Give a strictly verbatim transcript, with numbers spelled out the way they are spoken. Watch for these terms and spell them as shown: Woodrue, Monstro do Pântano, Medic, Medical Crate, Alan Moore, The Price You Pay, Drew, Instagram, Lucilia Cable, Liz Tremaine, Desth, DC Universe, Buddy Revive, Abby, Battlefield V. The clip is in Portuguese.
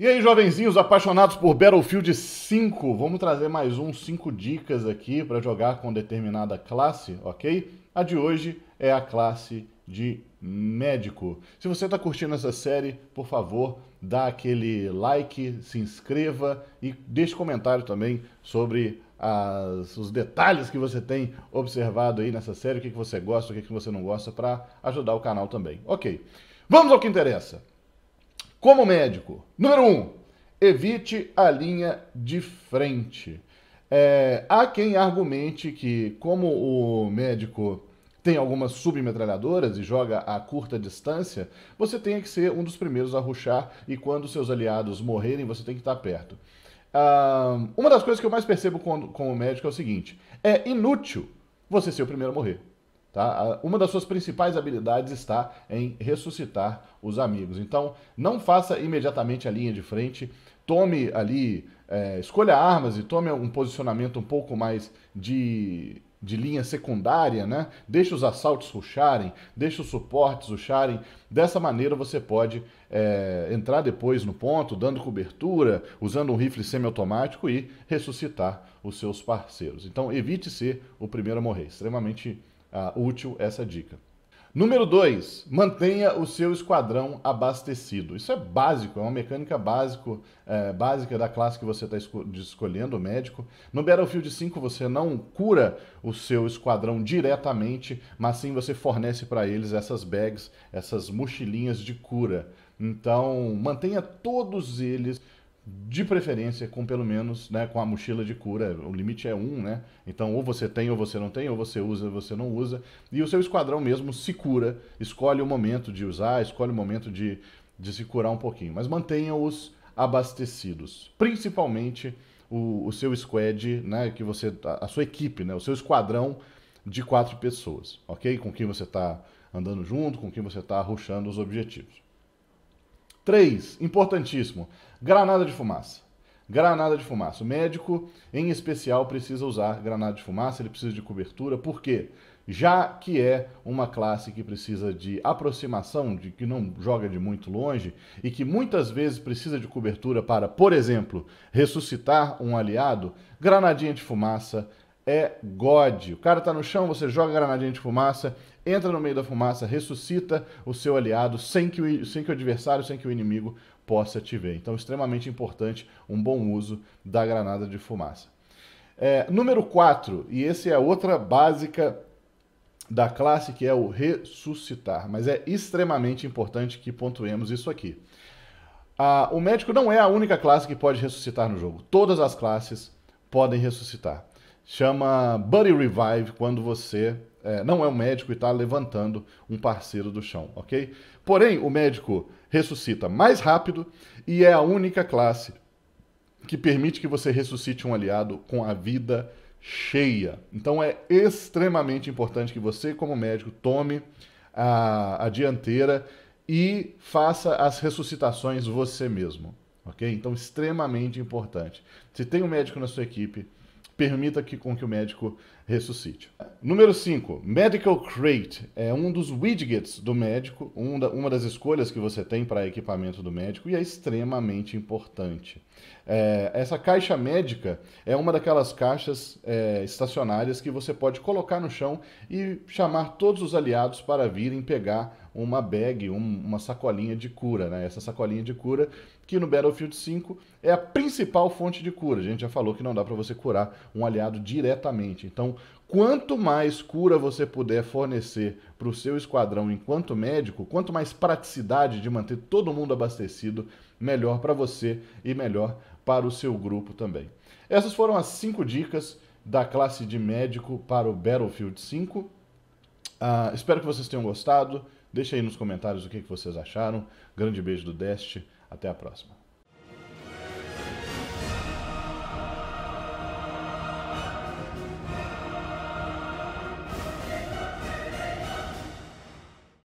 E aí, jovenzinhos apaixonados por Battlefield cinco, vamos trazer mais um cinco dicas aqui para jogar com determinada classe, ok? A de hoje é a classe de médico. Se você está curtindo essa série, por favor, dá aquele like, se inscreva e deixe comentário também sobre as, os detalhes que você tem observado aí nessa série, o que, que você gosta, o que, que você não gosta, para ajudar o canal também, ok? Vamos ao que interessa. Como médico, número um, evite a linha de frente. É, há quem argumente que, como o médico tem algumas submetralhadoras e joga a curta distância, você tem que ser um dos primeiros a rushar e quando seus aliados morrerem, você tem que estar perto. Ah, uma das coisas que eu mais percebo com, com o médico é o seguinte, é inútil você ser o primeiro a morrer. Tá? Uma das suas principais habilidades está em ressuscitar os amigos. Então, não faça imediatamente a linha de frente, tome ali, é, escolha armas e tome um posicionamento um pouco mais de, de linha secundária, né? Deixe os assaltos ruxarem, deixe os suportes ruxarem. Dessa maneira você pode é, entrar depois no ponto, dando cobertura, usando um rifle semiautomático e ressuscitar os seus parceiros. Então, evite ser o primeiro a morrer, extremamente importante. Ah, útil essa dica. Número dois, mantenha o seu esquadrão abastecido. Isso é básico, é uma mecânica básico, é, básica da classe que você está escolhendo, o médico. No Battlefield cinco você não cura o seu esquadrão diretamente, mas sim você fornece para eles essas bags, essas mochilinhas de cura. Então mantenha todos eles, de preferência, com pelo menos, né, com a mochila de cura, o limite é um, né? Então ou você tem ou você não tem, ou você usa ou você não usa. E o seu esquadrão mesmo se cura, escolhe o momento de usar, escolhe o momento de, de se curar um pouquinho. Mas mantenha-os abastecidos, principalmente o, o seu squad, né, que você, a sua equipe, né, o seu esquadrão de quatro pessoas, ok? Com quem você está andando junto, com quem você está rushando os objetivos. Três, importantíssimo, granada de fumaça. Granada de fumaça. O médico, em especial, precisa usar granada de fumaça, ele precisa de cobertura. Por quê? Já que é uma classe que precisa de aproximação, de que não joga de muito longe, e que muitas vezes precisa de cobertura para, por exemplo, ressuscitar um aliado, granadinha de fumaça é God. O cara tá no chão, você joga granadinha de fumaça, entra no meio da fumaça, ressuscita o seu aliado sem que o, sem que o adversário, sem que o inimigo possa te ver. Então, extremamente importante um bom uso da granada de fumaça. É, número quatro, e essa é a outra básica da classe, que é o ressuscitar, mas é extremamente importante que pontuemos isso aqui. Ah, o médico não é a única classe que pode ressuscitar no jogo. Todas as classes podem ressuscitar. Chama Buddy Revive quando você é, não é um médico e está levantando um parceiro do chão, ok? Porém, o médico ressuscita mais rápido e é a única classe que permite que você ressuscite um aliado com a vida cheia. Então é extremamente importante que você, como médico, tome a, a dianteira e faça as ressuscitações você mesmo, ok? Então, extremamente importante. Se tem um médico na sua equipe, permita que, com que o médico ressuscite. Número cinco, Medical Crate. É um dos widgets do médico, um da, uma das escolhas que você tem para equipamento do médico e é extremamente importante. É, essa caixa médica é uma daquelas caixas é, estacionárias que você pode colocar no chão e chamar todos os aliados para virem pegar uma bag, um, uma sacolinha de cura, né? Essa sacolinha de cura que no Battlefield cinco é a principal fonte de cura. A gente já falou que não dá para você curar um aliado diretamente. Então, quanto mais cura você puder fornecer para o seu esquadrão enquanto médico, quanto mais praticidade de manter todo mundo abastecido, melhor para você e melhor para o seu grupo também. Essas foram as cinco dicas da classe de médico para o Battlefield cinco. Uh, espero que vocês tenham gostado. Deixa aí nos comentários o que, que vocês acharam. Grande beijo do Desth. Até a próxima.